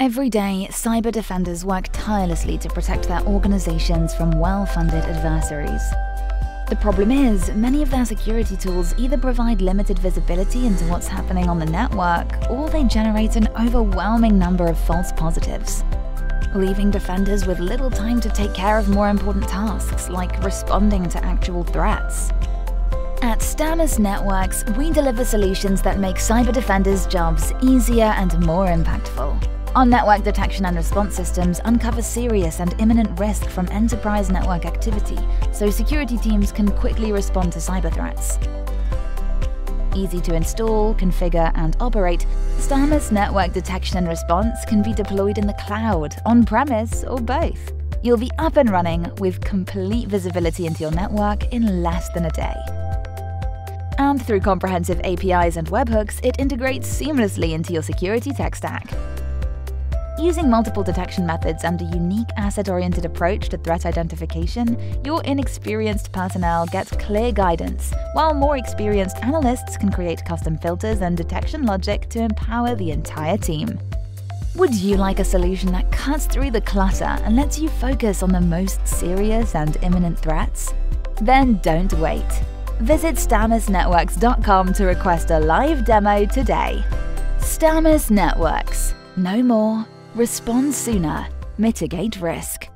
Every day, cyber defenders work tirelessly to protect their organizations from well-funded adversaries. The problem is, many of their security tools either provide limited visibility into what's happening on the network, or they generate an overwhelming number of false positives, leaving defenders with little time to take care of more important tasks, like responding to actual threats. At Stamus Networks, we deliver solutions that make cyber defenders' jobs easier and more impactful. Our network detection and response systems uncover serious and imminent risk from enterprise network activity, so security teams can quickly respond to cyber threats. Easy to install, configure, and operate, Stamus Network Detection and Response can be deployed in the cloud, on-premise, or both. You'll be up and running with complete visibility into your network in less than a day. And through comprehensive APIs and webhooks, it integrates seamlessly into your security tech stack. Using multiple detection methods and a unique asset-oriented approach to threat identification, your inexperienced personnel gets clear guidance, while more experienced analysts can create custom filters and detection logic to empower the entire team. Would you like a solution that cuts through the clutter and lets you focus on the most serious and imminent threats? Then don't wait. Visit StamusNetworks.com to request a live demo today. Stamus Networks. Know more. Respond sooner. Mitigate risk.